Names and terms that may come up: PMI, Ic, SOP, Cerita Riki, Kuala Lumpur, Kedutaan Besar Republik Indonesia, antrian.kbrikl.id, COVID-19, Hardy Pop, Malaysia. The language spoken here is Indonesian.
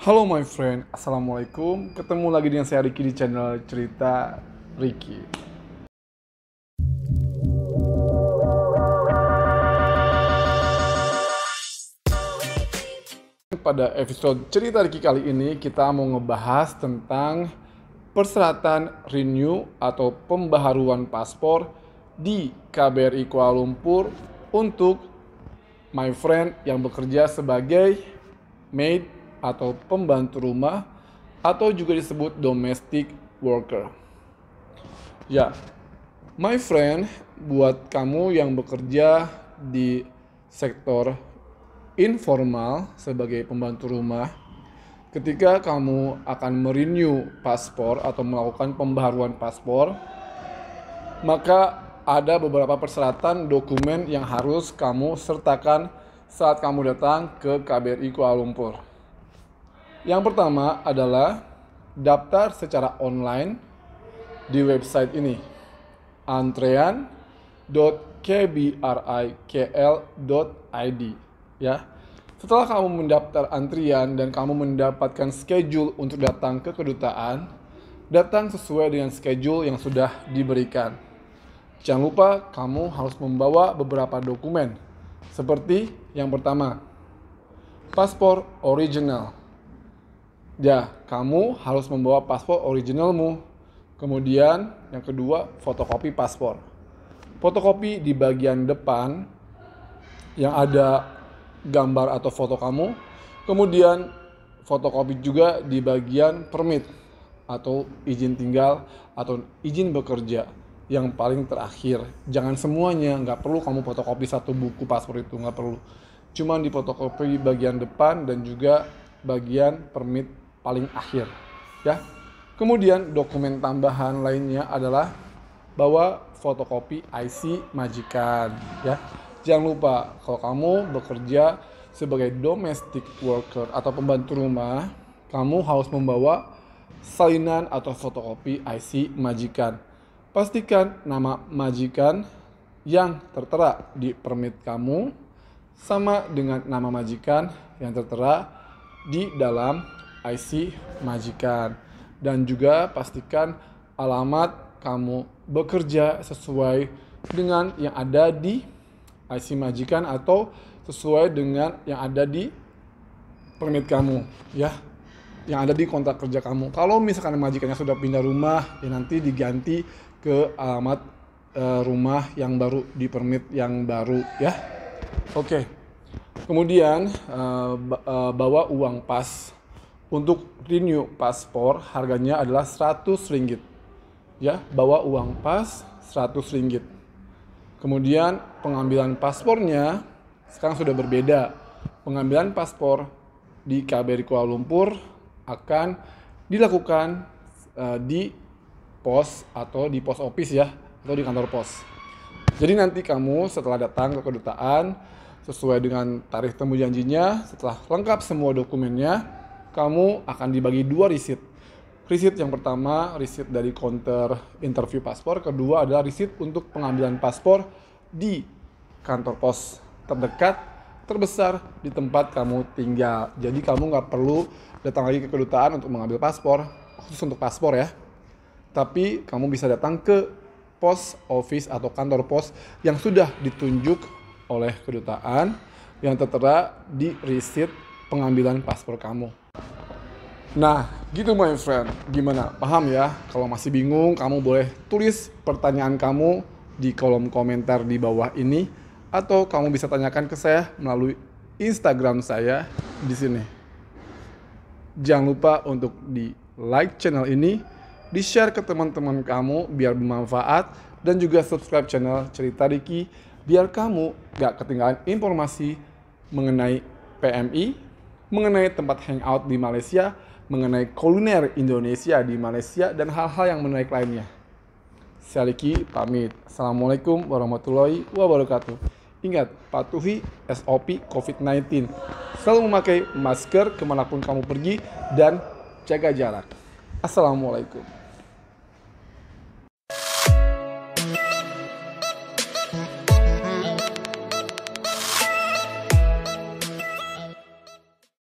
Halo my friend, Assalamualaikum. Ketemu lagi dengan saya Riki di channel Cerita Riki. Pada episode Cerita Riki kali ini kita mau ngebahas tentang persyaratan renew atau pembaharuan paspor di KBRI Kuala Lumpur untuk my friend yang bekerja sebagai maid atau pembantu rumah, atau juga disebut domestic worker. Ya, my friend, buat kamu yang bekerja di sektor informal sebagai pembantu rumah, ketika kamu akan merenew paspor atau melakukan pembaharuan paspor, maka ada beberapa persyaratan dokumen yang harus kamu sertakan saat kamu datang ke KBRI Kuala Lumpur. Yang pertama adalah daftar secara online di website ini, antrian.kbrikl.id, ya. Setelah kamu mendaftar antrian dan kamu mendapatkan schedule untuk datang ke kedutaan, datang sesuai dengan schedule yang sudah diberikan. Jangan lupa kamu harus membawa beberapa dokumen, seperti yang pertama, paspor original. Ya, kamu harus membawa paspor originalmu. Kemudian yang kedua, fotokopi paspor. Fotokopi di bagian depan yang ada gambar atau foto kamu. Kemudian fotokopi juga di bagian permit atau izin tinggal atau izin bekerja yang paling terakhir. Jangan semuanya, nggak perlu kamu fotokopi satu buku paspor itu, nggak perlu. Cuman di fotokopi bagian depan dan juga bagian permit paling akhir, ya. Kemudian dokumen tambahan lainnya adalah bawa fotokopi IC majikan, ya. Jangan lupa kalau kamu bekerja sebagai domestic worker atau pembantu rumah, kamu harus membawa salinan atau fotokopi IC majikan. Pastikan nama majikan yang tertera di permit kamu sama dengan nama majikan yang tertera di dalam IC majikan, dan juga pastikan alamat kamu bekerja sesuai dengan yang ada di IC majikan atau sesuai dengan yang ada di permit kamu, ya, yang ada di kontrak kerja kamu. Kalau misalkan majikannya sudah pindah rumah, ya nanti diganti ke alamat rumah yang baru di permit yang baru, ya. Oke. Kemudian bawa uang pas untuk renew paspor, harganya adalah 100 ringgit, ya, bawa uang pas 100 ringgit. Kemudian pengambilan paspornya sekarang sudah berbeda. Pengambilan paspor di KBRI Kuala Lumpur akan dilakukan di pos atau di pos office, ya, atau di kantor pos. Jadi nanti kamu setelah datang ke kedutaan sesuai dengan tarikh temu janjinya, setelah lengkap semua dokumennya, kamu akan dibagi dua risit. Risit yang pertama, risit dari counter interview paspor. Kedua adalah risit untuk pengambilan paspor di kantor pos terdekat, terbesar di tempat kamu tinggal. Jadi kamu nggak perlu datang lagi ke kedutaan untuk mengambil paspor, khusus untuk paspor, ya. Tapi kamu bisa datang ke pos office atau kantor pos yang sudah ditunjuk oleh kedutaan yang tertera di risit pengambilan paspor kamu. Nah, gitu my friend. Gimana? Paham ya? Kalau masih bingung, kamu boleh tulis pertanyaan kamu di kolom komentar di bawah ini, atau kamu bisa tanyakan ke saya melalui Instagram saya di sini. Jangan lupa untuk di-like channel ini, di-share ke teman-teman kamu biar bermanfaat, dan juga subscribe channel Cerita Riki biar kamu gak ketinggalan informasi mengenai PMI, mengenai tempat hangout di Malaysia, mengenai kuliner Indonesia di Malaysia, dan hal-hal yang menarik lainnya. Saya Riki pamit. Assalamualaikum warahmatullahi wabarakatuh. Ingat, patuhi SOP COVID-19. Selalu memakai masker kemanapun kamu pergi dan jaga jarak. Assalamualaikum.